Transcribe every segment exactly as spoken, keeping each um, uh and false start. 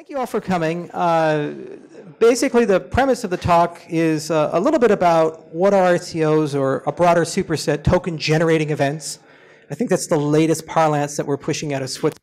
Thank you all for coming. Uh, basically, the premise of the talk is uh, a little bit about what are I C Os, or a broader superset, token-generating events. I think that's the latest parlance that we're pushing out of Switzerland.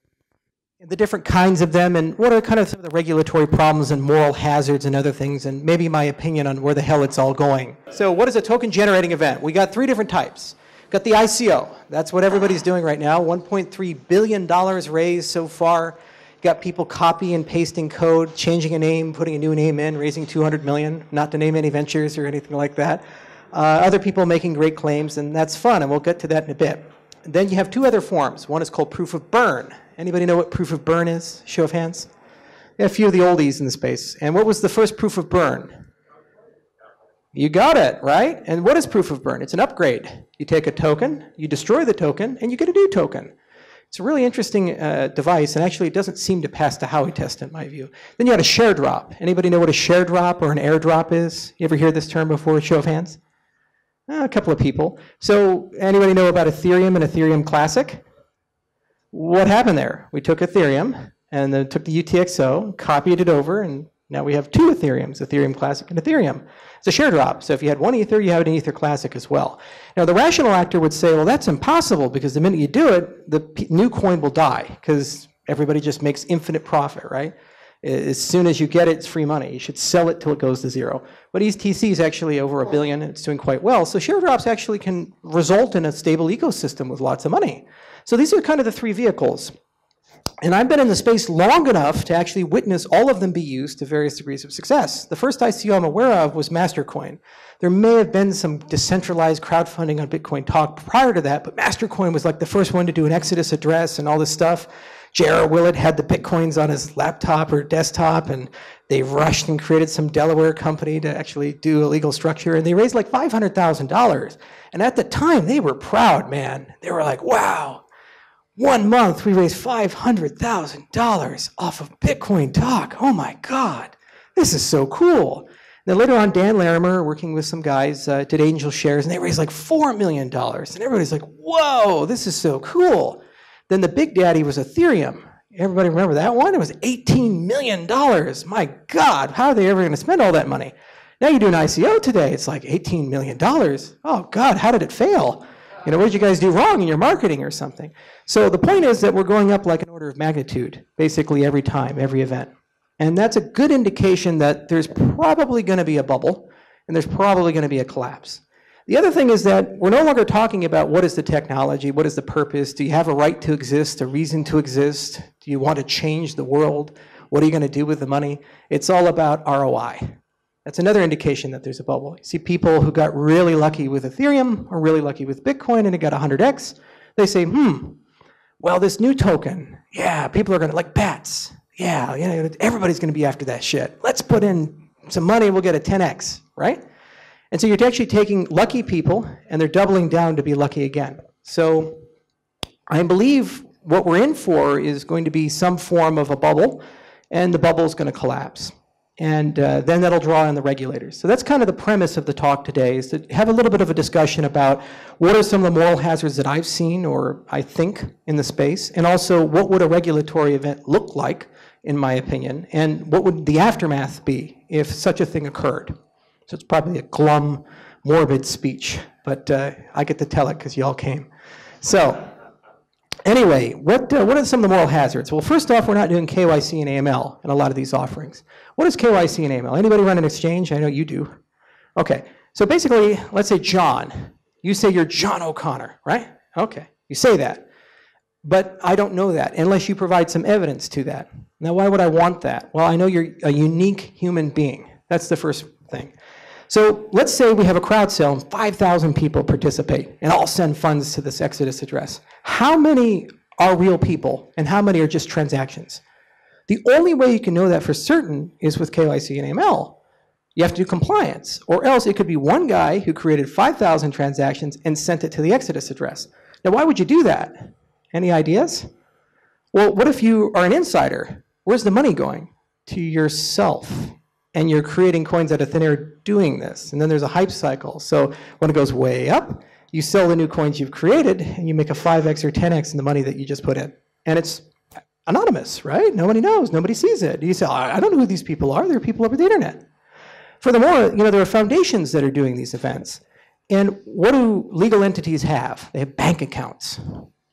The different kinds of them, and what are kind of some of the regulatory problems and moral hazards and other things, and maybe my opinion on where the hell it's all going. So what is a token-generating event? We got three different types. Got the I C O. That's what everybody's doing right now. one point three billion dollars raised so far. Got people copy and pasting code, changing a name, putting a new name in, raising two hundred million dollars, not to name any ventures or anything like that. Uh, other people making great claims, and that's fun, and we'll get to that in a bit. And then you have two other forms. One is called proof of burn. Anybody know what proof of burn is? Show of hands. Yeah, a few of the oldies in the space. And what was the first proof of burn? You got it, right? And what is proof of burn? It's an upgrade. You take a token, you destroy the token, and you get a new token. It's a really interesting uh, device, and actually it doesn't seem to pass the Howey test in my view. Then you had a share drop. Anybody know what a share drop or an airdrop is? You ever hear this term before? Show of hands? Uh, a couple of people. So anybody know about Ethereum and Ethereum Classic? What happened there? We took Ethereum, and then took the U T X O, copied it over, and now we have two Ethereums, Ethereum Classic and Ethereum. It's a share drop, so if you had one Ether, you had an Ether Classic as well. Now the rational actor would say, well, that's impossible, because the minute you do it, the p new coin will die, because everybody just makes infinite profit, right? As soon as you get it, it's free money. You should sell it till it goes to zero. But E T C is actually over a billion, and it's doing quite well. So share drops actually can result in a stable ecosystem with lots of money. So these are kind of the three vehicles. And I've been in the space long enough to actually witness all of them be used to various degrees of success. The first I C O I'm aware of was MasterCoin. There may have been some decentralized crowdfunding on Bitcoin talk prior to that, but MasterCoin was like the first one to do an Exodus address and all this stuff. J R Willett had the Bitcoins on his laptop or desktop, and they rushed and created some Delaware company to actually do a legal structure, and they raised like five hundred thousand dollars. And at the time, they were proud, man. They were like, wow. One month, we raised five hundred thousand dollars off of Bitcoin talk. Oh my God, this is so cool. And then later on, Dan Larimer, working with some guys, uh, did Angel Shares, and they raised like four million dollars. And everybody's like, whoa, this is so cool. Then the big daddy was Ethereum. Everybody remember that one? It was eighteen million dollars. My God, how are they ever going to spend all that money? Now you do an I C O today, it's like eighteen million dollars. Oh God, how did it fail? You know, what did you guys do wrong in your marketing or something? So the point is that we're going up like an order of magnitude, basically every time, every event. And that's a good indication that there's probably going to be a bubble, and there's probably going to be a collapse. The other thing is that we're no longer talking about what is the technology, what is the purpose, do you have a right to exist, a reason to exist, do you want to change the world, what are you going to do with the money? It's all about R O I. That's another indication that there's a bubble. You see people who got really lucky with Ethereum or really lucky with Bitcoin and it got one hundred X. They say, hmm, well, this new token, yeah, people are going to, like bats, yeah, you know, everybody's going to be after that shit. Let's put in some money, we'll get a ten X, right? And so you're actually taking lucky people and they're doubling down to be lucky again. So I believe what we're in for is going to be some form of a bubble, and the bubble's going to collapse. And uh, then that'll draw in the regulators. So that's kind of the premise of the talk today, is to have a little bit of a discussion about what are some of the moral hazards that I've seen or I think in the space, and also what would a regulatory event look like, in my opinion, and what would the aftermath be if such a thing occurred. So it's probably a glum, morbid speech, but uh, I get to tell it because you all came. So. Anyway, what, uh, what are some of the moral hazards? Well, first off, we're not doing K Y C and A M L in a lot of these offerings. What is K Y C and A M L? Anybody run an exchange? I know you do. Okay, so basically, let's say John. You say you're John O'Connor, right? Okay, you say that. But I don't know that unless you provide some evidence to that. Now, why would I want that? Well, I know you're a unique human being. That's the first thing. So let's say we have a crowd sale and five thousand people participate and all send funds to this Exodus address. How many are real people and how many are just transactions? The only way you can know that for certain is with K Y C and A M L. You have to do compliance, or else it could be one guy who created five thousand transactions and sent it to the Exodus address. Now, why would you do that? Any ideas? Well, what if you are an insider? Where's the money going? To yourself. And you're creating coins out of thin air doing this. And then there's a hype cycle. So when it goes way up, you sell the new coins you've created, and you make a five X or ten X in the money that you just put in. And it's anonymous, right? Nobody knows, nobody sees it. You say, I don't know who these people are. They're people over the internet. Furthermore, you know, there are foundations that are doing these events. And what do legal entities have? They have bank accounts.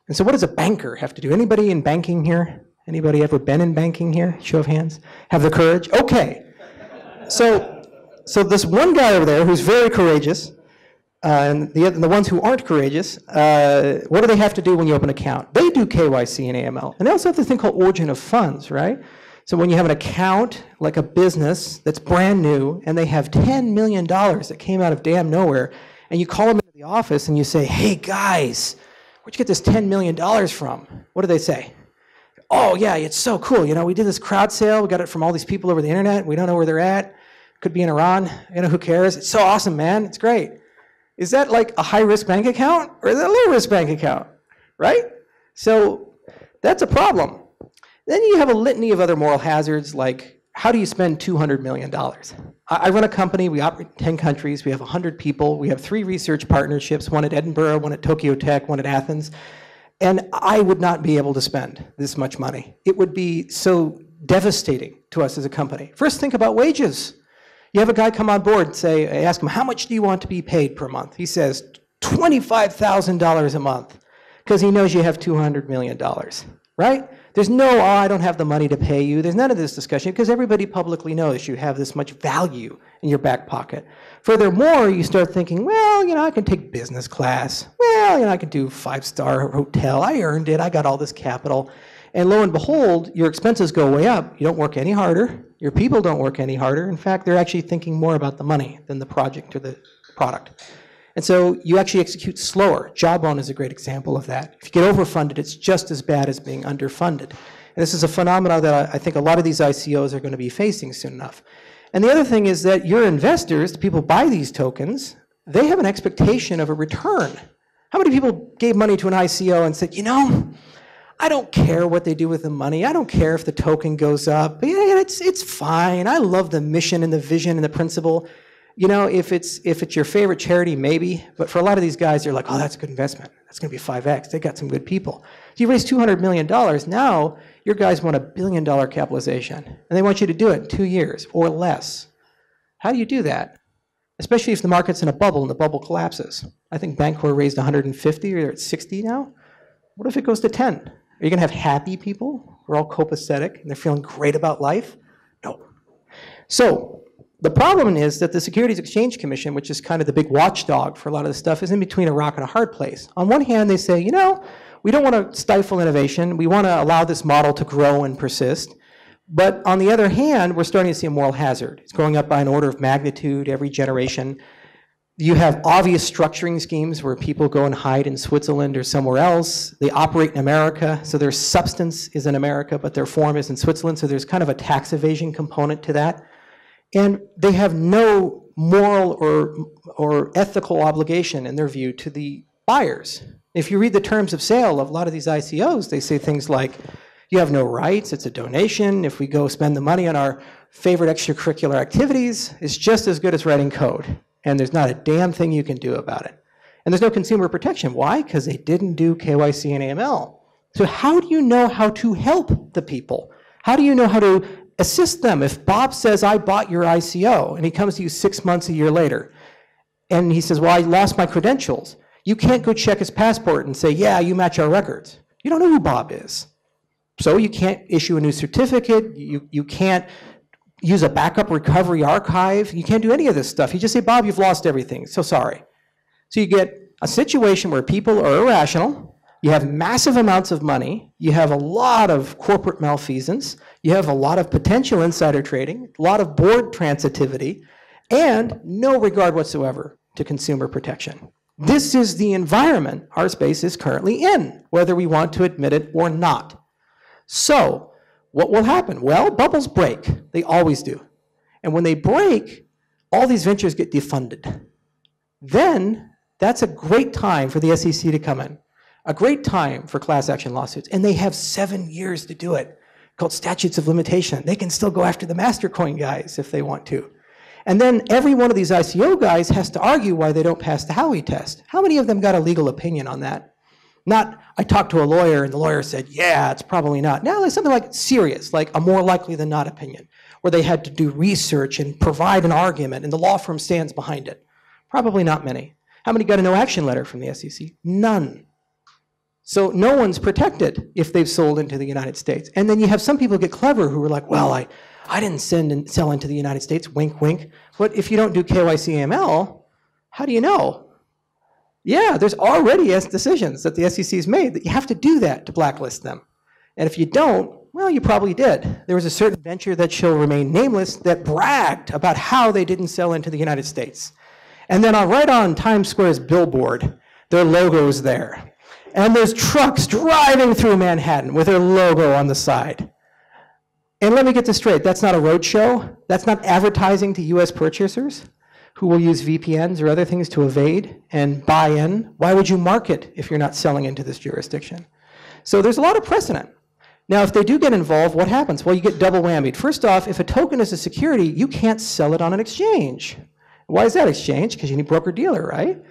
And so what does a banker have to do? Anybody in banking here? Anybody ever been in banking here? Show of hands. Have the courage? Okay. So, so this one guy over there who's very courageous, Uh, and the, the ones who aren't courageous, uh, what do they have to do when you open an account? They do K Y C and A M L. And they also have this thing called origin of funds, right? So when you have an account, like a business that's brand new, and they have ten million dollars that came out of damn nowhere, and you call them into the office and you say, hey guys, where'd you get this ten million dollars from? What do they say? Oh yeah, it's so cool. You know, we did this crowd sale. We got it from all these people over the internet. We don't know where they're at. Could be in Iran. You know, who cares? It's so awesome, man. It's great. Is that like a high-risk bank account or is that a low-risk bank account, right? So that's a problem. Then you have a litany of other moral hazards like, how do you spend two hundred million dollars? I run a company, we operate in ten countries, we have one hundred people, we have three research partnerships, one at Edinburgh, one at Tokyo Tech, one at Athens, and I would not be able to spend this much money. It would be so devastating to us as a company. First, think about wages. You have a guy come on board and say, ask him, how much do you want to be paid per month? He says, twenty-five thousand dollars a month, because he knows you have two hundred million dollars, right? There's no, oh, I don't have the money to pay you. There's none of this discussion, because everybody publicly knows you have this much value in your back pocket. Furthermore, you start thinking, well, you know, I can take business class. Well, you know, I can do five-star hotel. I earned it. I got all this capital. And lo and behold, your expenses go way up. You don't work any harder. Your people don't work any harder. In fact, they're actually thinking more about the money than the project or the product. And so you actually execute slower. Jawbone is a great example of that. If you get overfunded, it's just as bad as being underfunded. And this is a phenomenon that I think a lot of these I C Os are going to be facing soon enough. And the other thing is that your investors, the people who buy these tokens, they have an expectation of a return. How many people gave money to an I C O and said, you know, I don't care what they do with the money. I don't care if the token goes up. Yeah, it's, it's fine. I love the mission and the vision and the principle. You know, if it's, if it's your favorite charity, maybe. But for a lot of these guys, they're like, oh, that's a good investment. That's going to be five X. They got some good people. So you raise two hundred million dollars. Now your guys want a billion dollar capitalization. And they want you to do it in two years or less. How do you do that? Especially if the market's in a bubble and the bubble collapses. I think Bancor raised one hundred fifty, or they're at sixty now. What if it goes to ten? Are you going to have happy people who are all copacetic and they're feeling great about life? No. So the problem is that the Securities Exchange Commission, which is kind of the big watchdog for a lot of this stuff, is in between a rock and a hard place. On one hand, they say, you know, we don't want to stifle innovation. We want to allow this model to grow and persist. But on the other hand, we're starting to see a moral hazard. It's going up by an order of magnitude every generation. You have obvious structuring schemes where people go and hide in Switzerland or somewhere else. They operate in America, so their substance is in America, but their form is in Switzerland, so there's kind of a tax evasion component to that. And they have no moral or, or ethical obligation, in their view, to the buyers. If you read the terms of sale of a lot of these I C Os, they say things like, you have no rights, it's a donation. If we go spend the money on our favorite extracurricular activities, it's just as good as writing code. And there's not a damn thing you can do about it. And there's no consumer protection. Why? Because they didn't do K Y C and A M L. So how do you know how to help the people? How do you know how to assist them? If Bob says, I bought your I C O, and he comes to you six months, a year later, and he says, well, I lost my credentials. You can't go check his passport and say, yeah, you match our records. You don't know who Bob is. So you can't issue a new certificate. You, you can't use a backup recovery archive. You can't do any of this stuff. You just say, Bob, you've lost everything. So sorry. So you get a situation where people are irrational. You have massive amounts of money. You have a lot of corporate malfeasance. You have a lot of potential insider trading, a lot of board transitivity, and no regard whatsoever to consumer protection. This is the environment our space is currently in, whether we want to admit it or not. So what will happen? Well, bubbles break. They always do. And when they break, all these ventures get defunded. Then that's a great time for the S E C to come in, a great time for class action lawsuits. And they have seven years to do it, called statutes of limitation. They can still go after the MasterCoin guys if they want to. And then every one of these I C O guys has to argue why they don't pass the Howey test. How many of them got a legal opinion on that? Not, I talked to a lawyer and the lawyer said, yeah, it's probably not. No, there's something like serious, like a more likely than not opinion, where they had to do research and provide an argument and the law firm stands behind it. Probably not many. How many got a no action letter from the S E C? None. So no one's protected if they've sold into the United States. And then you have some people get clever who are like, well, I, I didn't send and sell into the United States, wink, wink. But if you don't do K Y C A M L, how do you know? Yeah, there's already decisions that the S E C's made that you have to do that to blacklist them. And if you don't, well, you probably did. There was a certain venture that shall remain nameless that bragged about how they didn't sell into the United States. And then on, right on Times Square's billboard, their logo's there. And there's trucks driving through Manhattan with their logo on the side. And let me get this straight, that's not a roadshow. That's not advertising to U S purchasers who will use V P Ns or other things to evade and buy in. Why would you market if you're not selling into this jurisdiction? So there's a lot of precedent. Now, if they do get involved, what happens? Well, you get double whammied. First off, if a token is a security, you can't sell it on an exchange. Why is that exchange? Because you need broker-dealer, right?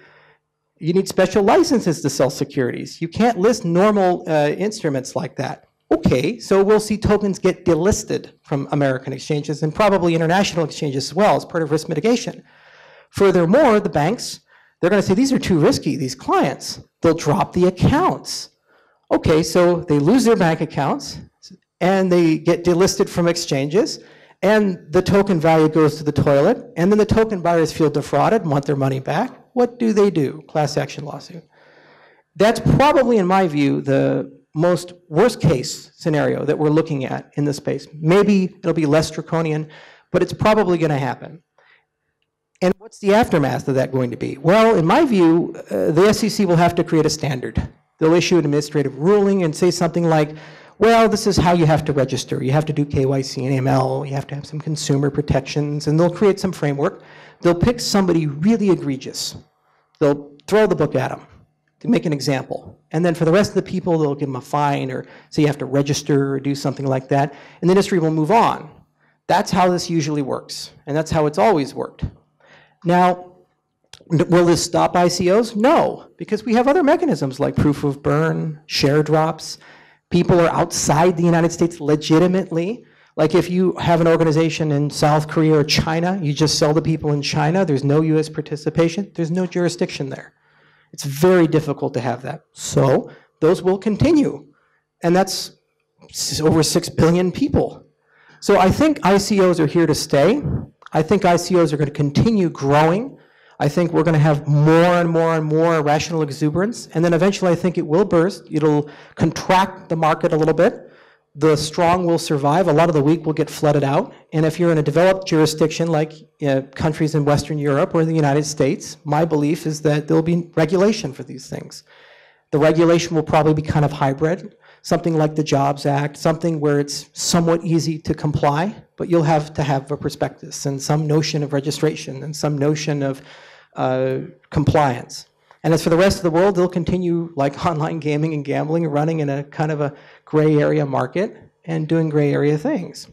You need special licenses to sell securities. You can't list normal uh, instruments like that. Okay, so we'll see tokens get delisted from American exchanges and probably international exchanges as well as part of risk mitigation. Furthermore, the banks, they're going to say, these are too risky, these clients. They'll drop the accounts. Okay, so they lose their bank accounts, and they get delisted from exchanges, and the token value goes to the toilet, and then the token buyers feel defrauded and want their money back. What do they do? Class action lawsuit. That's probably, in my view, the most worst case scenario that we're looking at in this space. Maybe it'll be less draconian, but it's probably going to happen. And what's the aftermath of that going to be? Well, in my view, uh, the S E C will have to create a standard. They'll issue an administrative ruling and say something like, well, this is how you have to register. You have to do K Y C and A M L. You have to have some consumer protections. And they'll create some framework. They'll pick somebody really egregious. They'll throw the book at them to make an example. And then for the rest of the people, they'll give them a fine or say you have to register or do something like that. And the industry will move on. That's how this usually works. And that's how it's always worked. Now, will this stop I C Os? No, because we have other mechanisms like proof of burn, share drops. People are outside the United States legitimately. Like if you have an organization in South Korea or China, you just sell to people in China, there's no U S participation, there's no jurisdiction there. It's very difficult to have that. So those will continue. And that's over six billion people. So I think I C Os are here to stay. I think I C Os are going to continue growing. I think we're going to have more and more and more irrational exuberance. And then eventually I think it will burst. It'll contract the market a little bit. The strong will survive. A lot of the weak will get flooded out. And if you're in a developed jurisdiction like you know, countries in Western Europe or the United States, my belief is that there'll be regulation for these things. The regulation will probably be kind of hybrid. Something like the Jobs Act, something where it's somewhat easy to comply, but you'll have to have a prospectus and some notion of registration and some notion of uh, compliance. And as for the rest of the world, they'll continue like online gaming and gambling, running in a kind of a gray area market and doing gray area things.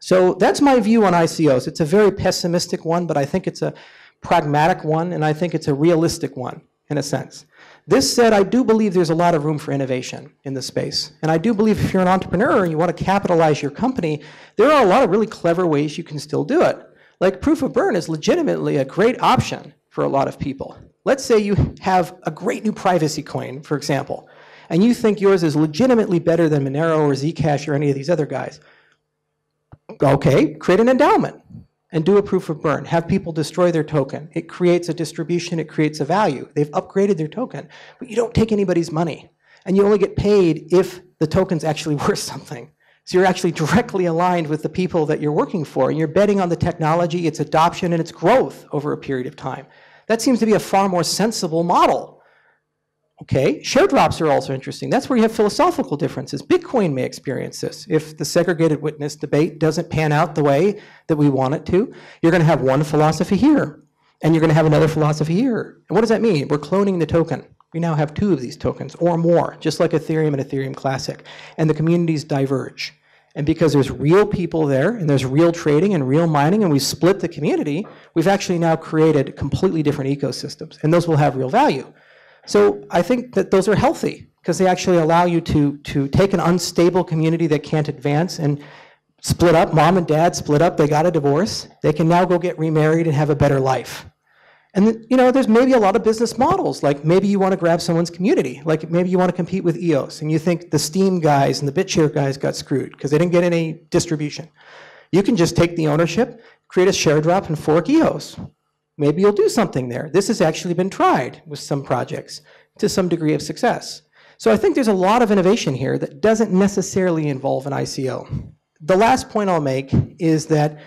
So that's my view on I C Os. It's a very pessimistic one, but I think it's a pragmatic one, and I think it's a realistic one in a sense. This said, I do believe there's a lot of room for innovation in this space. And I do believe if you're an entrepreneur and you want to capitalize your company, there are a lot of really clever ways you can still do it. Like proof of burn is legitimately a great option for a lot of people. Let's say you have a great new privacy coin, for example, and you think yours is legitimately better than Monero or Zcash or any of these other guys. Okay, create an endowment and do a proof of burn. Have people destroy their token. It creates a distribution. It creates a value. They've upgraded their token. But you don't take anybody's money. And you only get paid if the token's actually worth something. So you're actually directly aligned with the people that you're working for. And you're betting on the technology, its adoption, and its growth over a period of time. That seems to be a far more sensible model. Okay, share drops are also interesting. That's where you have philosophical differences. Bitcoin may experience this. If the segregated witness debate doesn't pan out the way that we want it to, you're going to have one philosophy here, and you're going to have another philosophy here. And what does that mean? We're cloning the token. We now have two of these tokens or more, just like Ethereum and Ethereum Classic. And the communities diverge. And because there's real people there, and there's real trading and real mining, and we split the community, we've actually now created completely different ecosystems. And those will have real value. So I think that those are healthy because they actually allow you to, to take an unstable community that can't advance and split up. Mom and dad split up. They got a divorce. They can now go get remarried and have a better life. And you know, there's maybe a lot of business models, like maybe you want to grab someone's community, like maybe you want to compete with E O S, and you think the Steam guys and the BitShare guys got screwed because they didn't get any distribution. You can just take the ownership, create a share drop, and fork E O S. Maybe you'll do something there. This has actually been tried with some projects to some degree of success. So I think there's a lot of innovation here that doesn't necessarily involve an I C O. The last point I'll make is that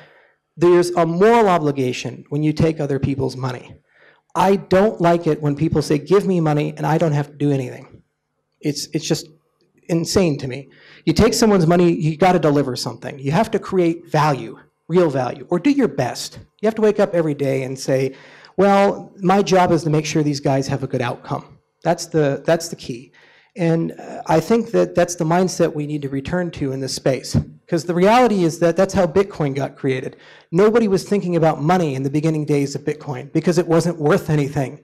there's a moral obligation when you take other people's money. I don't like it when people say, give me money and I don't have to do anything. It's, it's just insane to me. You take someone's money, you got to deliver something. You have to create value, real value, or do your best. You have to wake up every day and say, well, my job is to make sure these guys have a good outcome. That's the, that's the key. And I think that that's the mindset we need to return to in this space. Because the reality is that that's how Bitcoin got created. Nobody was thinking about money in the beginning days of Bitcoin because it wasn't worth anything.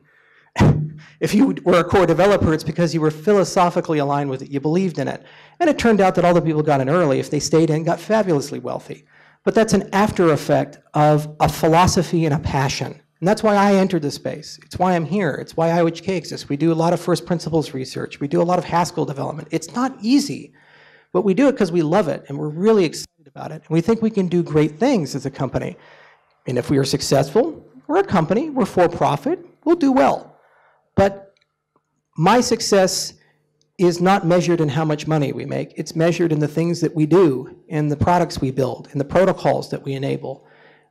If you were a core developer, it's because you were philosophically aligned with it. You believed in it. And it turned out that all the people got in early, if they stayed in, got fabulously wealthy. But that's an after effect of a philosophy and a passion. And that's why I entered the space. It's why I'm here. It's why I O H K exists. We do a lot of first principles research. We do a lot of Haskell development. It's not easy, but we do it because we love it, and we're really excited about it. And we think we can do great things as a company. And if we are successful, we're a company, we're for profit, we'll do well. But my success is not measured in how much money we make. It's measured in the things that we do, in the products we build, in the protocols that we enable,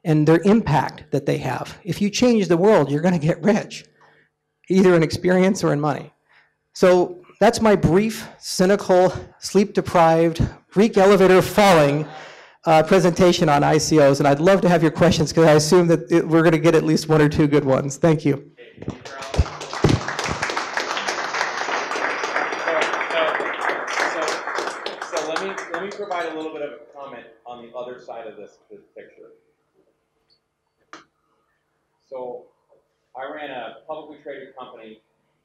and their impact that they have. If you change the world, you're going to get rich, either in experience or in money. So that's my brief, cynical, sleep-deprived, Greek elevator falling uh, presentation on I C Os. And I'd love to have your questions, because I assume that it, we're going to get at least one or two good ones. Thank you. So, so, so let me, let me provide a little bit of a comment on the other side of this, this picture. So I ran a publicly traded company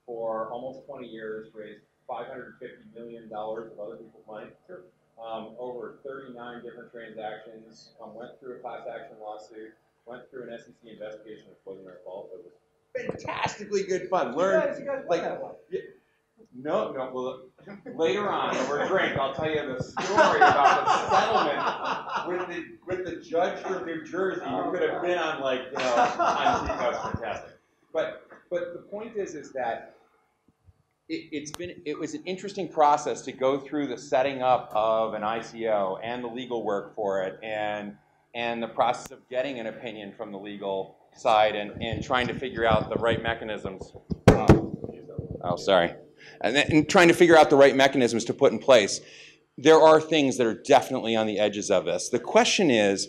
for almost twenty years, raised five hundred fifty million dollars of other people's money, um, over thirty-nine different transactions, um, went through a class action lawsuit, went through an S E C investigation, which wasn't our fault, but it was fantastically good fun. Learned, you guys, you guys like, that one. Yeah, no, no, well, later on over a drink, I'll tell you the story about the settlement with the, with the judge from New Jersey who oh, could have God. been on like, you know, on T V. That was fantastic. But, but the point is, is that it, it's been, it was an interesting process to go through the setting up of an I C O and the legal work for it, and, and the process of getting an opinion from the legal side and, and trying to figure out the right mechanisms. Oh, sorry. And, then, and trying to figure out the right mechanisms to put in place. There are things that are definitely on the edges of this. The question is,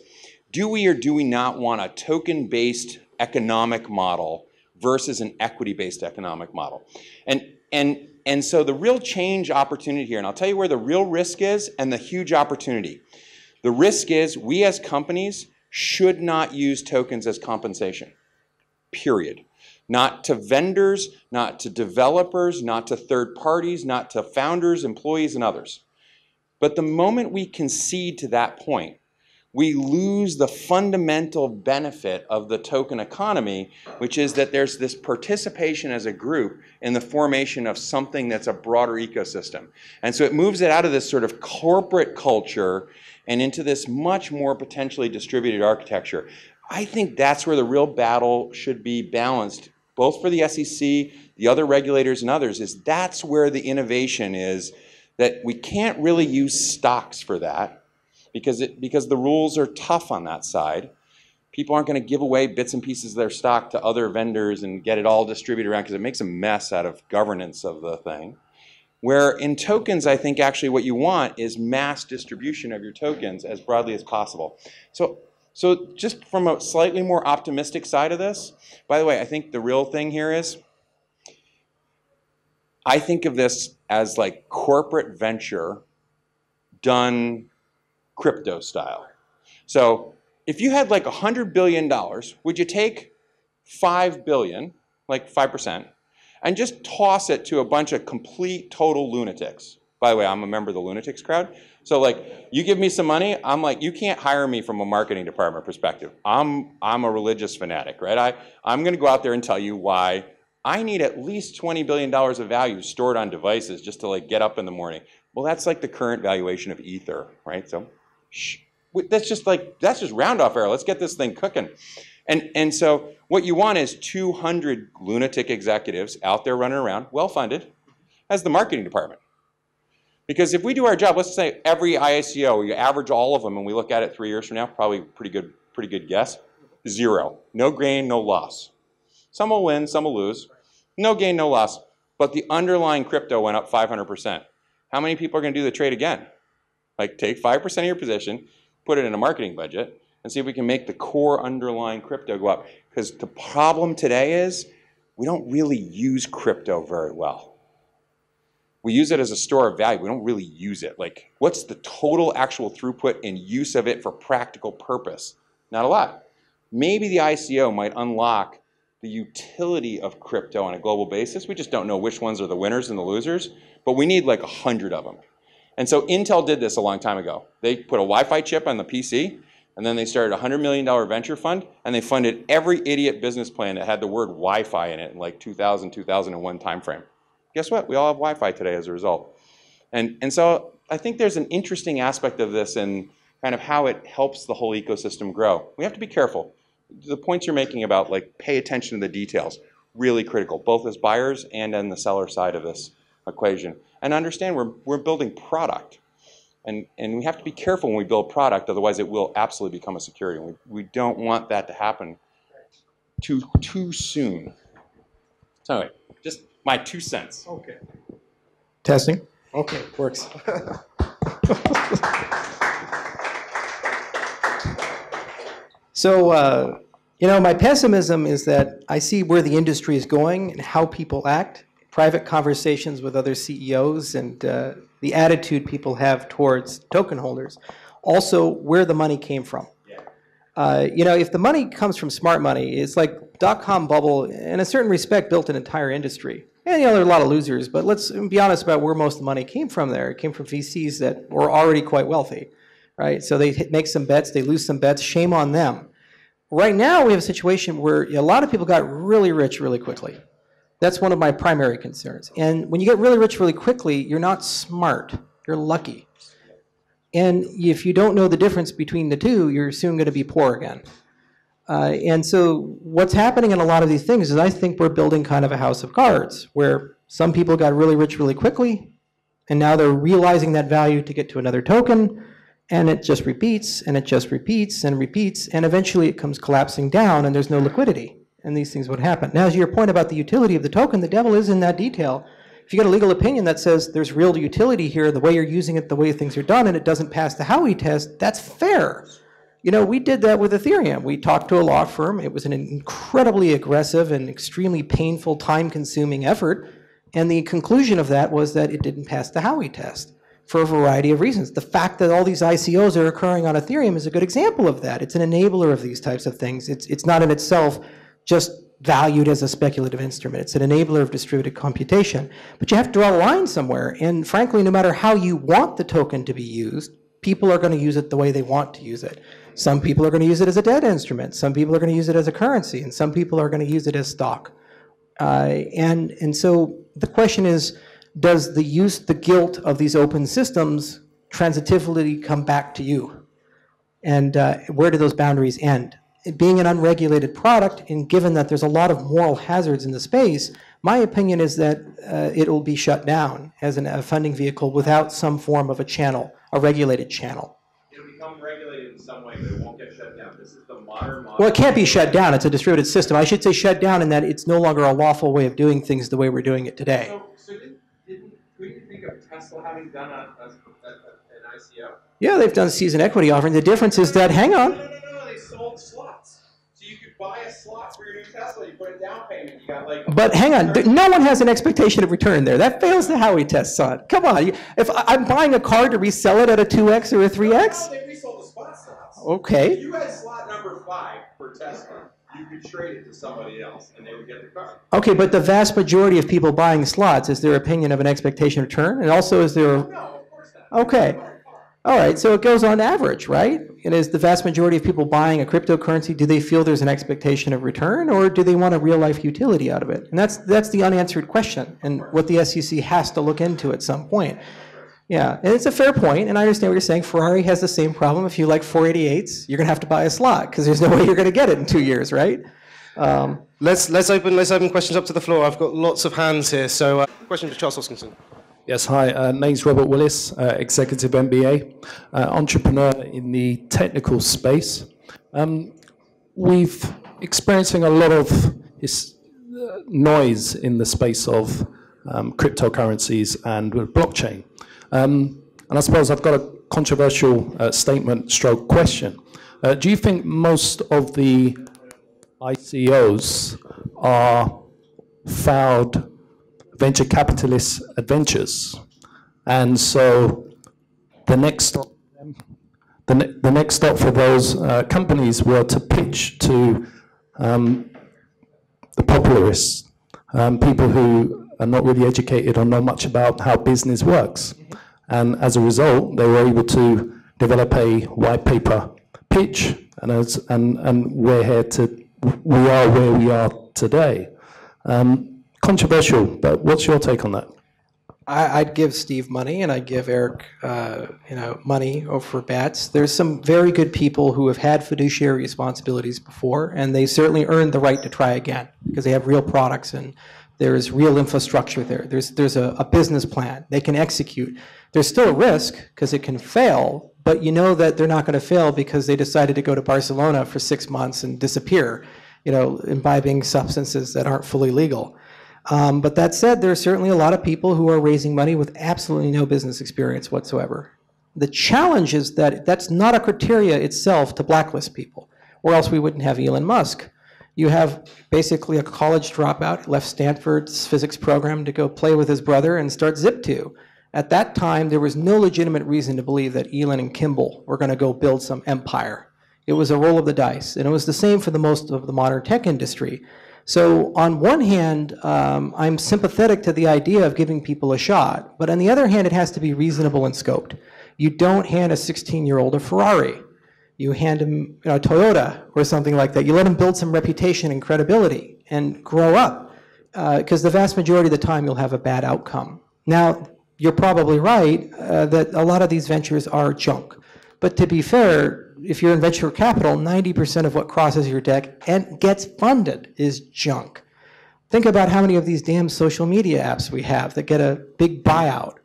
do we or do we not want a token-based economic model versus an equity-based economic model? And, and, and so the real change opportunity here, and I'll tell you where the real risk is and the huge opportunity. The risk is we as companies should not use tokens as compensation, period. Not to vendors, not to developers, not to third parties, not to founders, employees, and others. But the moment we concede to that point, we lose the fundamental benefit of the token economy, which is that there's this participation as a group in the formation of something that's a broader ecosystem. And so it moves it out of this sort of corporate culture and into this much more potentially distributed architecture. I think that's where the real battle should be balanced, both for the S E C, the other regulators, and others, is that's where the innovation is, that we can't really use stocks for that because, it, because the rules are tough on that side. People aren't going to give away bits and pieces of their stock to other vendors and get it all distributed around because it makes a mess out of governance of the thing. Where in tokens, I think actually what you want is mass distribution of your tokens as broadly as possible. So. So just from a slightly more optimistic side of this, by the way, I think the real thing here is, I think of this as like corporate venture done crypto style. So if you had like one hundred billion dollars, would you take five billion, like five percent, and just toss it to a bunch of complete, total lunatics. By the way, I'm a member of the lunatics crowd. So like, you give me some money, I'm like, you can't hire me from a marketing department perspective. I'm, I'm a religious fanatic, right? I, I'm gonna go out there and tell you why I need at least twenty billion dollars of value stored on devices just to like get up in the morning. Well, that's like the current valuation of ether, right? So, shh, that's just like, that's just round off error. Let's get this thing cooking. And, and so what you want is two hundred lunatic executives out there running around, well-funded, as the marketing department. Because if we do our job, let's say every I C O, you average all of them and we look at it three years from now, probably pretty good, pretty good guess, zero. No gain, no loss. Some will win, some will lose. No gain, no loss. But the underlying crypto went up five hundred percent. How many people are going to do the trade again? Like take five percent of your position, put it in a marketing budget, and see if we can make the core underlying crypto go up. Because the problem today is we don't really use crypto very well. We use it as a store of value. We don't really use it. Like, what's the total actual throughput and use of it for practical purpose? Not a lot. Maybe the I C O might unlock the utility of crypto on a global basis. We just don't know which ones are the winners and the losers, but we need like a hundred of them. And so Intel did this a long time ago. They put a Wi-Fi chip on the P C, and then they started a one hundred million dollar venture fund, and they funded every idiot business plan that had the word Wi-Fi in it in like two thousand, two thousand one timeframe. Guess what? We all have Wi-Fi today as a result. And, and so I think there's an interesting aspect of this and kind of how it helps the whole ecosystem grow. We have to be careful. The points you're making about like pay attention to the details, really critical, both as buyers and on the seller side of this equation. And understand we're, we're building product. And, and we have to be careful when we build product, otherwise it will absolutely become a security. We, we don't want that to happen too, too soon. So anyway, just my two cents. Okay. Testing. Okay, works. So, uh, you know, my pessimism is that I see where the industry is going and how people act, private conversations with other C E Os, and uh, the attitude people have towards token holders. Also, where the money came from. Yeah. Uh, you know, if the money comes from smart money, it's like dot-com bubble, in a certain respect, built an entire industry. And, you know, there are a lot of losers, but let's be honest about where most of the money came from there. It came from V Cs that were already quite wealthy, right? So they hit, make some bets, they lose some bets, shame on them. Right now, we have a situation where a lot of people got really rich really quickly. That's one of my primary concerns. And when you get really rich really quickly, you're not smart, you're lucky. And if you don't know the difference between the two, you're soon going to be poor again. Uh, and so what's happening in a lot of these things is I think we're building kind of a house of cards where some people got really rich really quickly, and now they're realizing that value to get to another token, and it just repeats, and it just repeats, and repeats, and eventually it comes collapsing down, and there's no liquidity, and these things would happen. Now, to your point about the utility of the token, the devil is in that detail. If you get a legal opinion that says there's real utility here, the way you're using it, the way things are done, and it doesn't pass the Howey test, that's fair. You know, we did that with Ethereum. We talked to a law firm. It was an incredibly aggressive and extremely painful, time-consuming effort. And the conclusion of that was that it didn't pass the Howey test for a variety of reasons. The fact that all these I C Os are occurring on Ethereum is a good example of that. It's an enabler of these types of things. It's, it's not in itself just valued as a speculative instrument. It's an enabler of distributed computation. But you have to draw a line somewhere. And frankly, no matter how you want the token to be used, people are going to use it the way they want to use it. Some people are going to use it as a debt instrument. Some people are going to use it as a currency. And some people are going to use it as stock. Uh, and, and so the question is, does the use, the guilt of these open systems transitively come back to you? And uh, where do those boundaries end? It being an unregulated product, and given that there's a lot of moral hazards in the space, my opinion is that uh, it will be shut down as an, a funding vehicle without some form of a channel, a regulated channel. It'll become regulated in some way, but it won't get shut down. This is the modern model. Well, it can't be shut down. It's a distributed system. I should say shut down in that it's no longer a lawful way of doing things the way we're doing it today. So, so didn't, didn't, couldn't you think of Tesla having done a, a, a, an I C O? Yeah, they've done seasoned equity offering. The difference is that, hang on. No, no, no, no, they sold slots. So you could buy a slot for your new Tesla. You put a down payment. You got like. But hang on. No one has an expectation of return there. That fails the Howey test, son. Come on. If I'm buying a car to resell it at a two X or a three X? No, they resold the spot slots. Okay. So you had slot number five for Tesla. you could trade it to somebody else and they would get the card. Okay, but the vast majority of people buying slots is their opinion of an expectation return, and also is their... No, of course not. Okay. All right, so it goes on average, right? And is the vast majority of people buying a cryptocurrency, do they feel there's an expectation of return, or do they want a real-life utility out of it? And that's that's the unanswered question, and what the S E C has to look into at some point. Yeah, and it's a fair point, and I understand what you're saying. Ferrari has the same problem. If you like four eighty-eights, you're going to have to buy a slot, because there's no way you're going to get it in two years, right? Um, let's let's open let's open questions up to the floor. I've got lots of hands here, so uh, question for Charles Hoskinson. Yes, hi. Uh, name's Robert Willis, uh, Executive M B A, uh, entrepreneur in the technical space. Um, we've experiencing a lot of his, uh, noise in the space of um, cryptocurrencies and blockchain. Um, and I suppose I've got a controversial uh, statement stroke question. Uh, do you think most of the I C Os are fouled venture capitalists' adventures, and so the next stop, the, ne the next stop for those uh, companies were to pitch to um, the popularists, um, people who are not really educated or know much about how business works, and as a result, they were able to develop a white paper pitch, and as, and and we're here to we are where we are today. Um, Controversial, but what's your take on that? I, I'd give Steve money, and I'd give Eric, uh, you know, money over bats. There's some very good people who have had fiduciary responsibilities before, and they certainly earned the right to try again because they have real products and there is real infrastructure there. There's there's a, a business plan they can execute. There's still a risk because it can fail, but you know that they're not going to fail because they decided to go to Barcelona for six months and disappear, you know, imbibing substances that aren't fully legal. Um, but that said, there are certainly a lot of people who are raising money with absolutely no business experience whatsoever. The challenge is that that's not a criteria itself to blacklist people, or else we wouldn't have Elon Musk. You have basically a college dropout, left Stanford's physics program to go play with his brother and start Zip two. At that time, there was no legitimate reason to believe that Elon and Kimball were going to go build some empire. It was a roll of the dice, and it was the same for the most of the modern tech industry. So on one hand, um, I'm sympathetic to the idea of giving people a shot, but on the other hand, it has to be reasonable and scoped. You don't hand a sixteen-year-old a Ferrari. You hand him you know, a Toyota or something like that. You let him build some reputation and credibility and grow up, because uh, the vast majority of the time you'll have a bad outcome. Now, you're probably right uh, that a lot of these ventures are junk, but to be fair, if you're in venture capital, ninety percent of what crosses your deck and gets funded is junk. Think about how many of these damn social media apps we have that get a big buyout,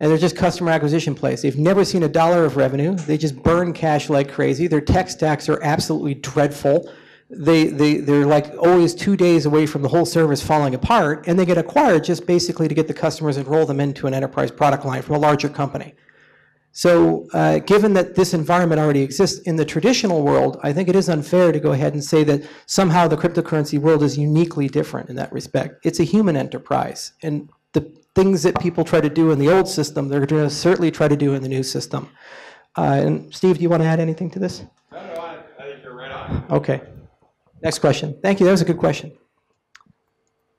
and they're just customer acquisition plays. They've never seen a dollar of revenue. They just burn cash like crazy. Their tech stacks are absolutely dreadful. They, they, they're like always two days away from the whole service falling apart, and they get acquired just basically to get the customers and roll them into an enterprise product line from a larger company. So uh, given that this environment already exists in the traditional world, I think it is unfair to go ahead and say that somehow the cryptocurrency world is uniquely different in that respect. It's a human enterprise, and the things that people try to do in the old system, they're going to certainly try to do in the new system. Uh, and Steve, do you want to add anything to this? No, no, I, I think you're right on. Okay. Next question. Thank you. That was a good question.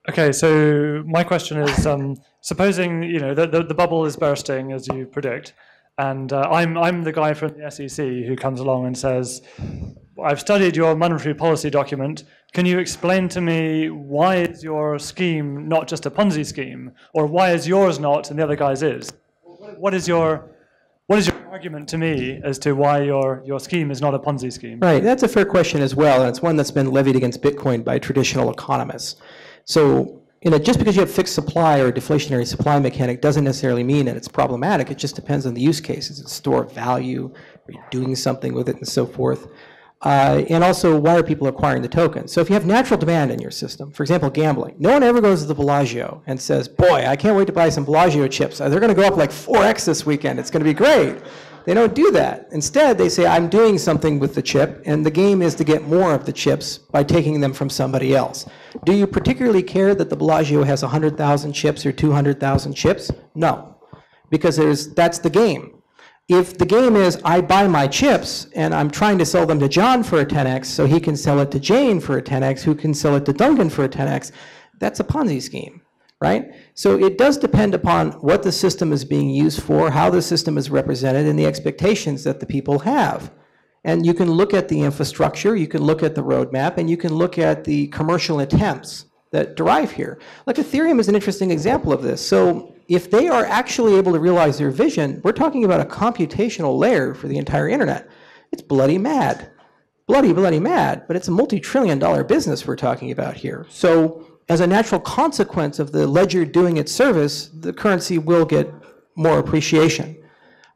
Okay, so my question is, um, supposing you know the, the, the bubble is bursting, as you predict, and uh, I'm, I'm the guy from the S E C who comes along and says, I've studied your monetary policy document. Can you explain to me why is your scheme not just a Ponzi scheme? Or why is yours not and the other guy's is? What is your, what is your argument to me as to why your, your scheme is not a Ponzi scheme? Right, that's a fair question as well, and it's one that's been levied against Bitcoin by traditional economists. So, you know, just because you have fixed supply or a deflationary supply mechanic doesn't necessarily mean that it's problematic. It just depends on the use case. Is it store of value? Are you doing something with it and so forth? Uh, and also, why are people acquiring the token? So if you have natural demand in your system, for example, gambling, no one ever goes to the Bellagio and says, boy, I can't wait to buy some Bellagio chips. They're going to go up like four X this weekend. It's going to be great. They don't do that. Instead, they say, I'm doing something with the chip, and the game is to get more of the chips by taking them from somebody else. Do you particularly care that the Bellagio has one hundred thousand chips or two hundred thousand chips? No, because there's, that's the game. If the game is I buy my chips and I'm trying to sell them to John for a ten X so he can sell it to Jane for a ten X, who can sell it to Duncan for a ten X, that's a Ponzi scheme, right? So it does depend upon what the system is being used for, how the system is represented, and the expectations that the people have. And you can look at the infrastructure, you can look at the roadmap, and you can look at the commercial attempts that derive here. Like Ethereum is an interesting example of this. So if they are actually able to realize their vision, we're talking about a computational layer for the entire internet. It's bloody mad. Bloody, bloody mad. But it's a multi-trillion dollar business we're talking about here. So as a natural consequence of the ledger doing its service, the currency will get more appreciation.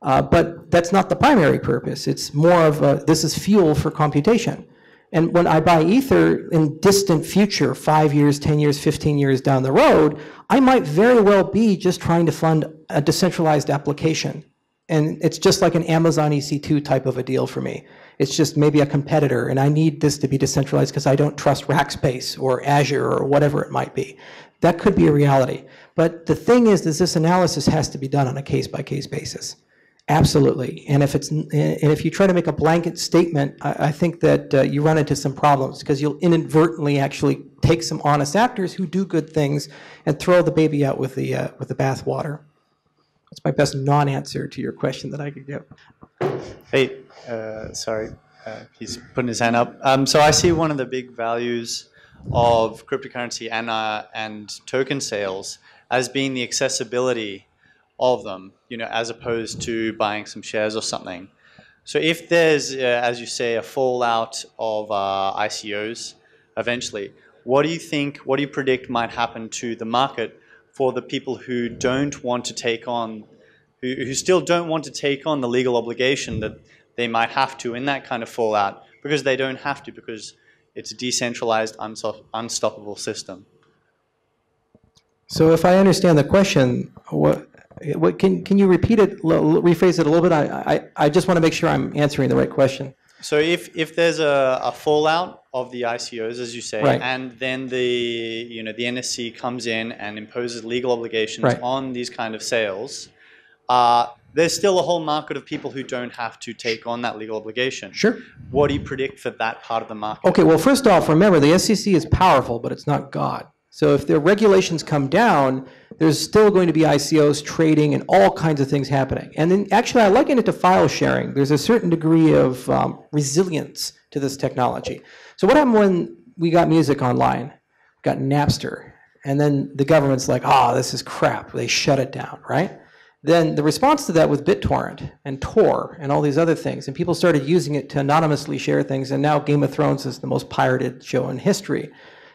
Uh, but that's not the primary purpose. It's more of a, this is fuel for computation. And when I buy ether in distant future, five years, ten years, fifteen years down the road, I might very well be just trying to fund a decentralized application. And it's just like an Amazon E C two type of a deal for me. It's just maybe a competitor, and I need this to be decentralized because I don't trust Rackspace or Azure or whatever it might be. That could be a reality. But the thing is, is this analysis has to be done on a case-by-case basis. Absolutely, and if it's and if you try to make a blanket statement, I, I think that uh, you run into some problems because you'll inadvertently actually take some honest actors who do good things and throw the baby out with the uh, with the bathwater. That's my best non-answer to your question that I could give. Hey, uh, sorry, uh, he's putting his hand up. Um, so I see one of the big values of cryptocurrency and uh, and token sales as being the accessibility of them, you know, as opposed to buying some shares or something. So if there's, uh, as you say, a fallout of uh, I C Os eventually, what do you think, what do you predict might happen to the market for the people who don't want to take on, who, who still don't want to take on the legal obligation that they might have to in that kind of fallout, because they don't have to, because it's a decentralized, unstoppable system? So if I understand the question, what, What, can, can you repeat it, rephrase it a little bit? I, I, I just want to make sure I'm answering the right question. So if, if there's a, a fallout of the I C Os, as you say, right, and then the, you know, the N S C comes in and imposes legal obligations, right, on these kind of sales, uh, there's still a whole market of people who don't have to take on that legal obligation. Sure. What do you predict for that part of the market? Okay, well, first off, remember, the S E C is powerful, but it's not God. So if their regulations come down, there's still going to be I C Os trading and all kinds of things happening. And then actually I liken it to file sharing. There's a certain degree of um, resilience to this technology. So what happened when we got music online? We got Napster. And then the government's like, ah, oh, this is crap. They shut it down, right? Then the response to that was BitTorrent and Tor and all these other things. And people started using it to anonymously share things. And now Game of Thrones is the most pirated show in history.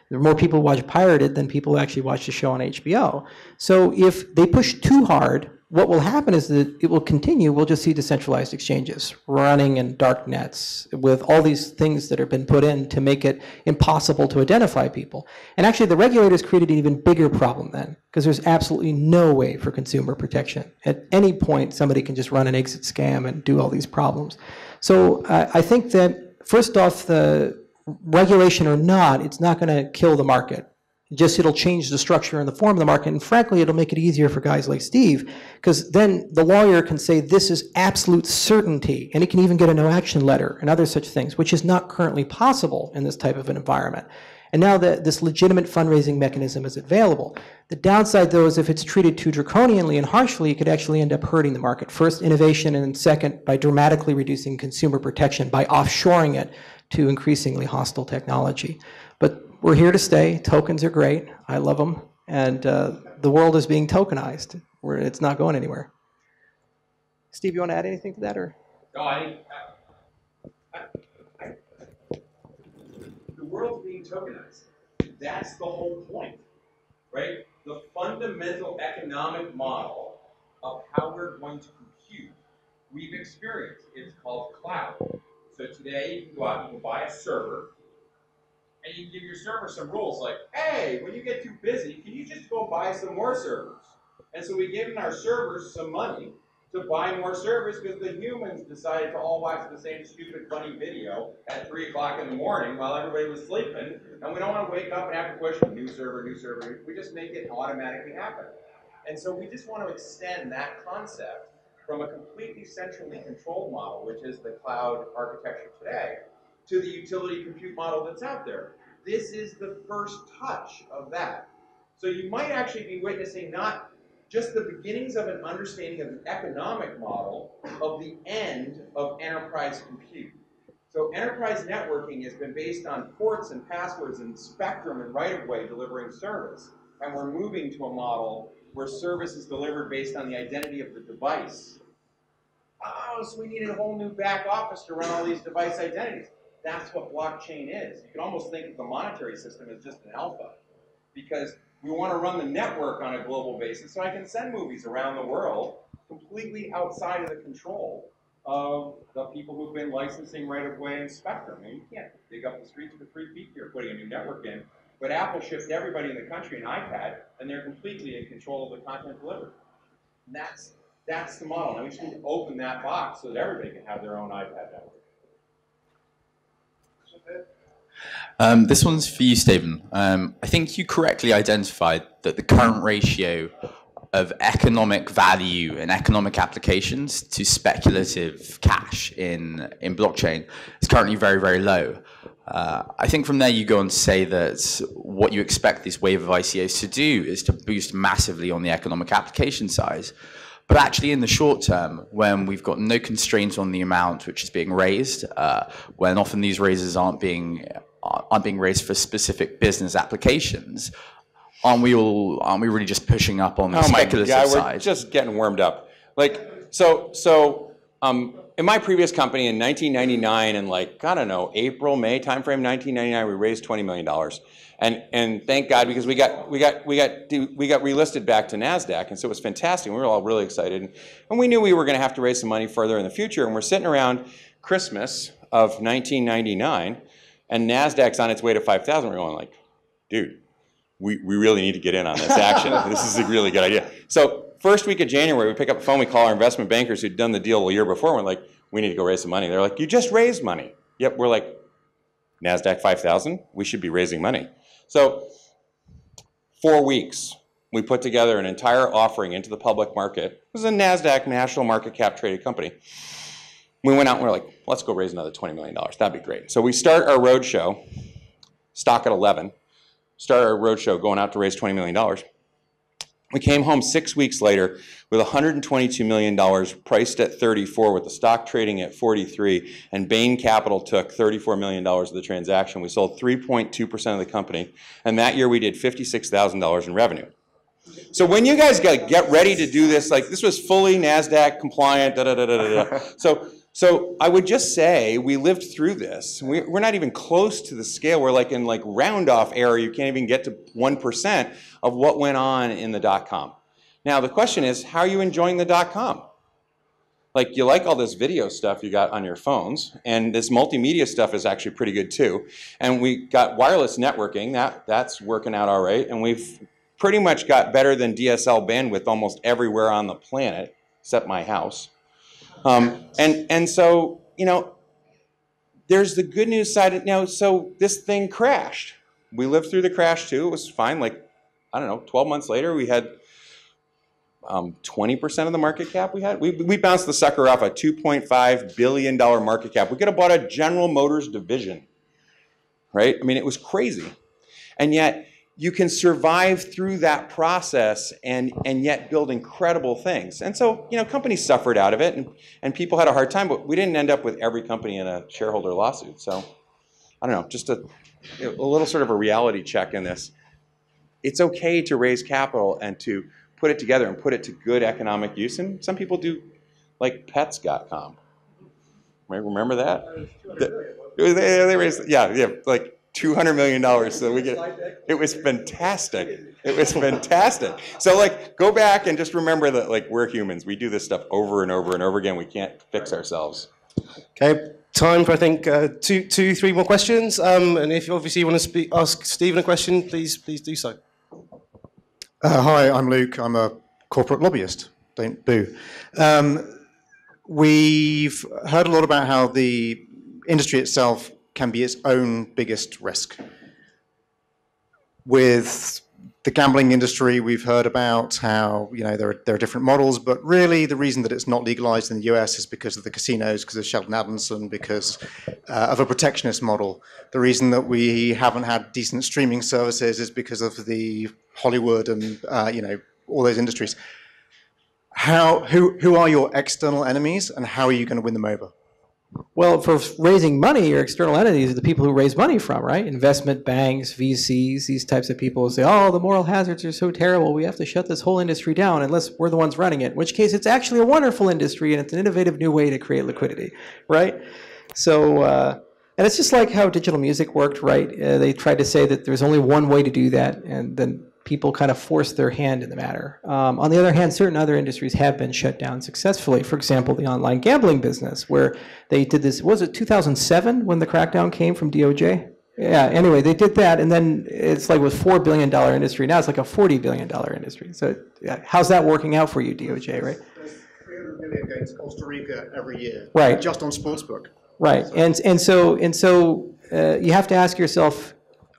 There are more people who watch pirated than people who actually watch the show on H B O. So if they push too hard, what will happen is that it will continue. We'll just see decentralized exchanges running in dark nets with all these things that have been put in to make it impossible to identify people. And actually the regulators created an even bigger problem then, because there's absolutely no way for consumer protection. At any point, somebody can just run an exit scam and do all these problems. So uh, I think that first off, the regulation or not, it's not going to kill the market. Just it'll change the structure and the form of the market, and frankly, it'll make it easier for guys like Steve, because then the lawyer can say this is absolute certainty, and it can even get a no action letter and other such things, which is not currently possible in this type of an environment. And now that this legitimate fundraising mechanism is available. The downside, though, is if it's treated too draconianly and harshly, it could actually end up hurting the market. First, innovation, and second, by dramatically reducing consumer protection by offshoring it to increasingly hostile technology. But we're here to stay. Tokens are great. I love them. And uh, the world is being tokenized. We're, it's not going anywhere. Steve, you want to add anything to that? Or? No, I, I, I, the world's being tokenized. That's the whole point, right? The fundamental economic model of how we're going to compute, we've experienced. It's called cloud. So today, you can go out and you can buy a server, and you can give your server some rules like, hey, when you get too busy, can you just go buy some more servers? And so we've given our servers some money to buy more servers because the humans decided to all watch the same stupid funny video at three o'clock in the morning while everybody was sleeping, and we don't want to wake up and have to push new server, new server. We just make it automatically happen. And so we just want to extend that concept from a completely centrally controlled model, which is the cloud architecture today, to the utility compute model that's out there. This is the first touch of that. So you might actually be witnessing not just the beginnings of an understanding of the economic model, of the end of enterprise compute. So enterprise networking has been based on ports and passwords and spectrum and right-of-way delivering service. And we're moving to a model where service is delivered based on the identity of the device. Oh, so we need a whole new back office to run all these device identities. That's what blockchain is. You can almost think of the monetary system as just an alpha, because we want to run the network on a global basis so I can send movies around the world completely outside of the control of the people who've been licensing right-of-way and spectrum. And you can't dig up the streets for free feet here putting a new network in, but Apple shipped everybody in the country an iPad, and they're completely in control of the content delivered. And that's, that's the model. Now we just need to open that box so that everybody can have their own iPad network. Um, this one's for you, Stephen. Um, I think you correctly identified that the current ratio of economic value and economic applications to speculative cash in, in blockchain is currently very, very low. Uh, I think from there you go on to say that what you expect this wave of I C Os to do is to boost massively on the economic application size. But actually in the short term, when we've got no constraints on the amount which is being raised, uh, when often these raises aren't being, aren't being raised for specific business applications, aren't we all, aren't we really just pushing up on the oh speculative my God, side? We're just getting warmed up. Like, so, so um, in my previous company in nineteen ninety-nine, in like, I don't know, April, May timeframe, nineteen ninety-nine, we raised twenty million dollars. And, and thank God, because we got, we, got, we, got, we got relisted back to NASDAQ, and so it was fantastic. We were all really excited. And, and we knew we were going to have to raise some money further in the future, and we're sitting around Christmas of nineteen ninety-nine, and NASDAQ's on its way to five thousand. We're going like, dude, we, we really need to get in on this action. This is a really good idea. So first week of January, we pick up the phone, we call our investment bankers who'd done the deal a year before, and we're like, we need to go raise some money. They're like, you just raised money. Yep, we're like, NASDAQ five thousand? We should be raising money. So four weeks, we put together an entire offering into the public market. It was a NASDAQ national market cap traded company. We went out and we were like, let's go raise another twenty million dollars. That'd be great. So we start our roadshow, stock at eleven, start our roadshow going out to raise twenty million dollars. We came home six weeks later with one hundred twenty-two million dollars priced at thirty-four with the stock trading at forty-three, and Bain Capital took thirty-four million dollars of the transaction. We sold three point two percent of the company, and that year we did fifty-six thousand dollars in revenue. So when you guys got to get ready to do this, like this was fully NASDAQ compliant, da da da da da da. So, so I would just say we lived through this. We, we're not even close to the scale. We're like in like round off error. You can't even get to one percent of what went on in the dot-com. Now the question is, how are you enjoying the dot-com? Like, you like all this video stuff you got on your phones, and this multimedia stuff is actually pretty good too. And we got wireless networking, that, that's working out all right, and we've pretty much got better than D S L bandwidth almost everywhere on the planet, except my house. Um, and, and so, you know, there's the good news side of, you know, so this thing crashed. We lived through the crash too, it was fine. Like, I don't know, twelve months later we had um, twenty percent of the market cap we had. We, we bounced the sucker off a two point five billion dollar market cap. We could have bought a General Motors division, right? I mean, it was crazy. And yet, you can survive through that process and, and yet build incredible things. And so, you know, companies suffered out of it, and, and people had a hard time, but we didn't end up with every company in a shareholder lawsuit. So, I don't know, just a, a little sort of a reality check in this. It's okay to raise capital and to put it together and put it to good economic use. And some people do, like pets dot com. Remember that? They, they raised, yeah, yeah, like two hundred million dollars. So we get it was fantastic. It was fantastic. So like, go back and just remember that like we're humans. We do this stuff over and over and over again. We can't fix ourselves. Okay. Time for, I think, uh, two, two, three more questions. Um, and if obviously you want to speak, ask Stephen a question, please, please do so. Uh, hi, I'm Luke. I'm a corporate lobbyist. Don't boo. Um, we've heard a lot about how the industry itself can be its own biggest risk. With The gambling industry, we've heard about how, you know, there are, there are different models, but really the reason that it's not legalized in the U S is because of the casinos, because of Sheldon Adelson, because uh, of a protectionist model. The reason that we haven't had decent streaming services is because of the Hollywood and, uh, you know, all those industries. How, who, who are your external enemies and how are you going to win them over? Well, for raising money, your external entities are the people who raise money from, right? Investment banks, V Cs, these types of people who say, oh, the moral hazards are so terrible, we have to shut this whole industry down unless we're the ones running it, in which case it's actually a wonderful industry and it's an innovative new way to create liquidity, right? So, uh, and it's just like how digital music worked, right? Uh, they tried to say that there's only one way to do that, and then people kind of force their hand in the matter. Um, on the other hand, certain other industries have been shut down successfully. For example, the online gambling business, where they did this, was it two thousand seven when the crackdown came from D O J? Yeah, anyway, they did that, and then it's like with four billion dollar industry, now it's like a forty billion dollar industry. So yeah, how's that working out for you, D O J, right? There's three hundred million against Costa Rica every year, right? Just on sportsbook. Right, so. and, and so, and so uh, you have to ask yourself,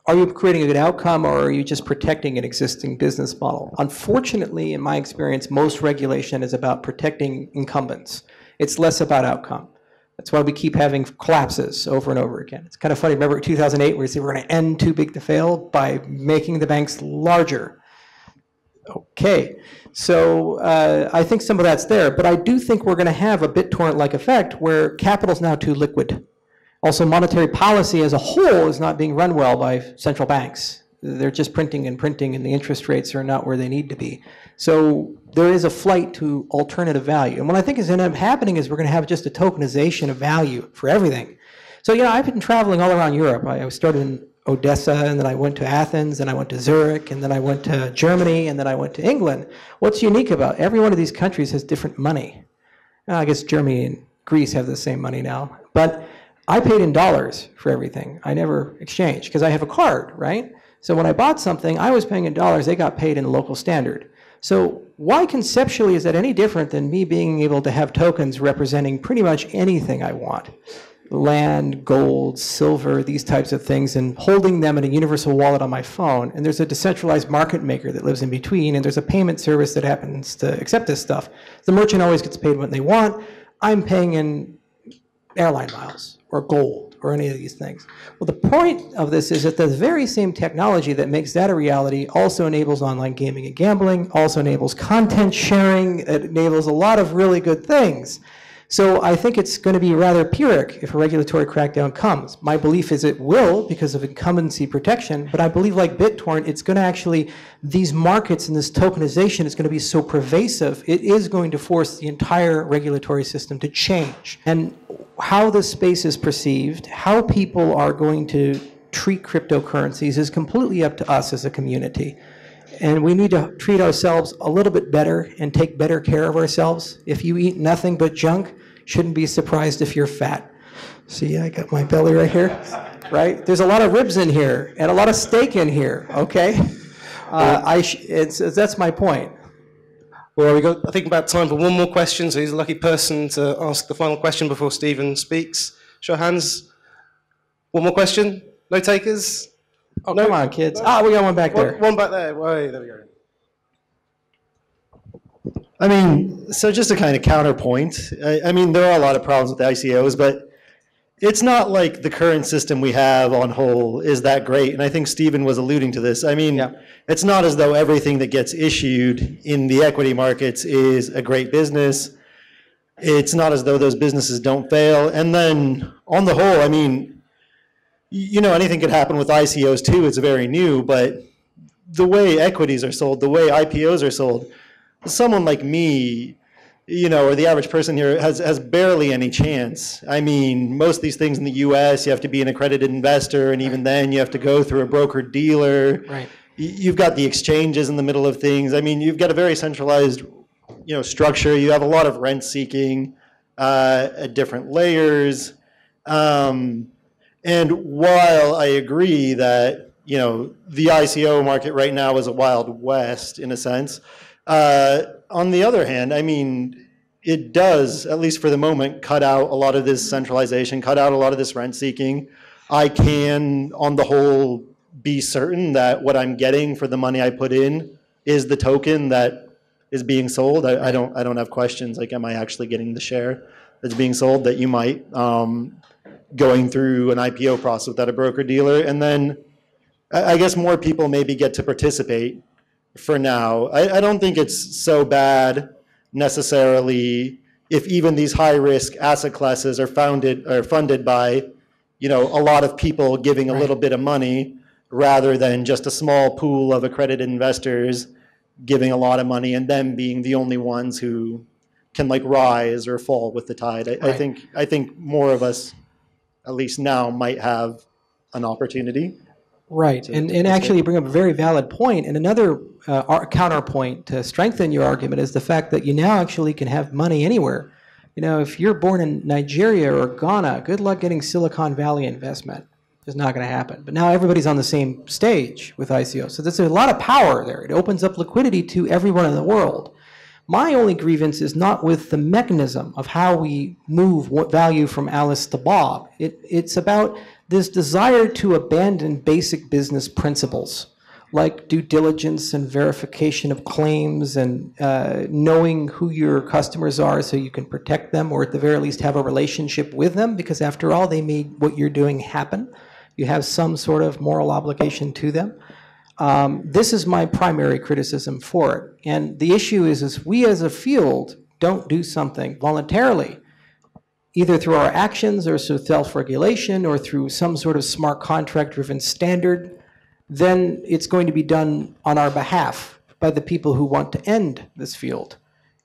are you creating a good outcome, or are you just protecting an existing business model? Unfortunately, in my experience, most regulation is about protecting incumbents. It's less about outcome. That's why we keep having collapses over and over again. It's kind of funny. Remember two thousand eight, where we said we're going to end too big to fail by making the banks larger. Okay, so uh, I think some of that's there, but I do think we're going to have a BitTorrent-like effect where capital's now too liquid. Also, monetary policy as a whole is not being run well by central banks. They're just printing and printing, and the interest rates are not where they need to be. So there is a flight to alternative value. And what I think is going to end up happening is we're going to have just a tokenization of value for everything. So, you know, I've been traveling all around Europe. I started in Odessa, and then I went to Athens, and I went to Zurich, and then I went to Germany, and then I went to England. What's unique about it? Every one of these countries has different money. Uh, I guess Germany and Greece have the same money now. But I paid in dollars for everything. I never exchanged because I have a card, right? So when I bought something, I was paying in dollars. They got paid in local standard. So why conceptually is that any different than me being able to have tokens representing pretty much anything I want? Land, gold, silver, these types of things, and holding them in a universal wallet on my phone. And there's a decentralized market maker that lives in between, and there's a payment service that happens to accept this stuff. The merchant always gets paid what they want. I'm paying in airline miles, or gold, or any of these things. Well, the point of this is that the very same technology that makes that a reality also enables online gaming and gambling, also enables content sharing, it enables a lot of really good things. So I think it's going to be rather pyrrhic if a regulatory crackdown comes. My belief is it will because of incumbency protection, but I believe like BitTorrent, it's going to actually, these markets and this tokenization is going to be so pervasive, it is going to force the entire regulatory system to change. And how this space is perceived, how people are going to treat cryptocurrencies is completely up to us as a community. And we need to treat ourselves a little bit better and take better care of ourselves. If you eat nothing but junk, shouldn't be surprised if you're fat. See, I got my belly right here, right? There's a lot of ribs in here and a lot of steak in here, okay? Uh, I sh it's, it's, that's my point. Well, we got, I think, about time for one more question, so he's a lucky person to ask the final question before Stephen speaks. Show of hands. One more question? No takers? Oh, no, come on, kids. No. Ah, we got one back there. One, one back there. Wait, there we go. I mean, so just a kind of counterpoint. I, I mean, there are a lot of problems with the I C Os, but it's not like the current system we have on whole is that great. And I think Stephen was alluding to this. I mean, yeah. It's not as though everything that gets issued in the equity markets is a great business. It's not as though those businesses don't fail. And then on the whole, I mean, you know, anything could happen with I C Os too, it's very new, but the way equities are sold, the way I P Os are sold, someone like me, you know, or the average person here has, has barely any chance. I mean, most of these things in the U S, you have to be an accredited investor, and even then you have to go through a broker-dealer. Right. You've got the exchanges in the middle of things. I mean, you've got a very centralized, you know, structure. You have a lot of rent-seeking uh, at different layers. Um, And while I agree that, you know, the I C O market right now is a wild west in a sense, uh, on the other hand, I mean, it does, at least for the moment, cut out a lot of this centralization, cut out a lot of this rent seeking. I can, on the whole, be certain that what I'm getting for the money I put in is the token that is being sold. I, I don't I don't have questions like, am I actually getting the share that's being sold? That you might, um, going through an I P O process without a broker dealer. And then I, I guess more people maybe get to participate for now. I, I don't think it's so bad necessarily if even these high risk asset classes are founded or funded by, you know, a lot of people giving a little bit of money rather than just a small pool of accredited investors giving a lot of money and them being the only ones who can like rise or fall with the tide. I, right. I think I think more of us, at least now, might have an opportunity. Right, to, and, to and actually you bring up a very valid point, and another uh, counterpoint to strengthen your argument is the fact that you now actually can have money anywhere. You know, if you're born in Nigeria or Ghana, good luck getting Silicon Valley investment. It's not going to happen. But now everybody's on the same stage with I C O. So there's a lot of power there. It opens up liquidity to everyone in the world. My only grievance is not with the mechanism of how we move what value from Alice to Bob. It, it's about this desire to abandon basic business principles like due diligence and verification of claims and uh, knowing who your customers are so you can protect them or at the very least have a relationship with them, because after all, they made what you're doing happen. You have some sort of moral obligation to them. Um, this is my primary criticism for it. And the issue is, is we as a field don't do something voluntarily, either through our actions or through self-regulation or through some sort of smart contract-driven standard, then it's going to be done on our behalf by the people who want to end this field.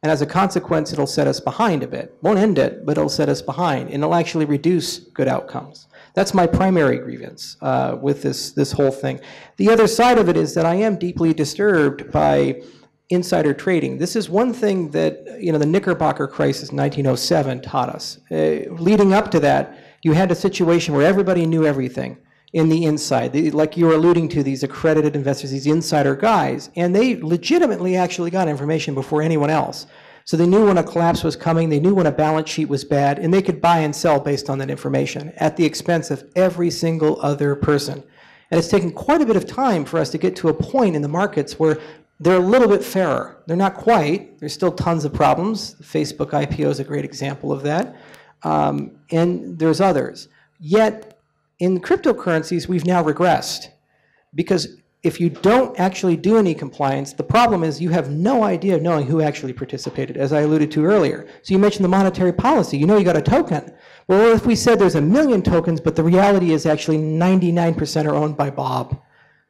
And as a consequence, it'll set us behind a bit. Won't end it, but it'll set us behind, and it'll actually reduce good outcomes. That's my primary grievance uh, with this, this whole thing. The other side of it is that I am deeply disturbed by insider trading. This is one thing that, you know, the Knickerbocker crisis in nineteen oh seven taught us. Uh, leading up to that, you had a situation where everybody knew everything in the inside. They, like you were alluding to, these accredited investors, these insider guys, and they legitimately actually got information before anyone else. So they knew when a collapse was coming, they knew when a balance sheet was bad, and they could buy and sell based on that information at the expense of every single other person. And it's taken quite a bit of time for us to get to a point in the markets where they're a little bit fairer. They're not quite. There's still tons of problems. The Facebook I P O is a great example of that. Um, and there's others. Yet, in cryptocurrencies, we've now regressed, because if you don't actually do any compliance, the problem is you have no idea of knowing who actually participated, as I alluded to earlier. So you mentioned the monetary policy. You know you got a token. Well, if we said there's a million tokens, but the reality is actually ninety-nine percent are owned by Bob,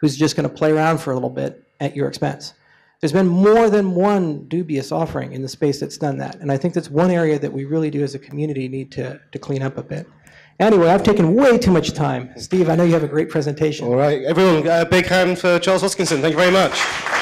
who's just going to play around for a little bit at your expense. There's been more than one dubious offering in the space that's done that, and I think that's one area that we really do as a community need to, to clean up a bit. Anyway, I've taken way too much time. Steve, I know you have a great presentation. All right, everyone, a big hand for Charles Hoskinson. Thank you very much.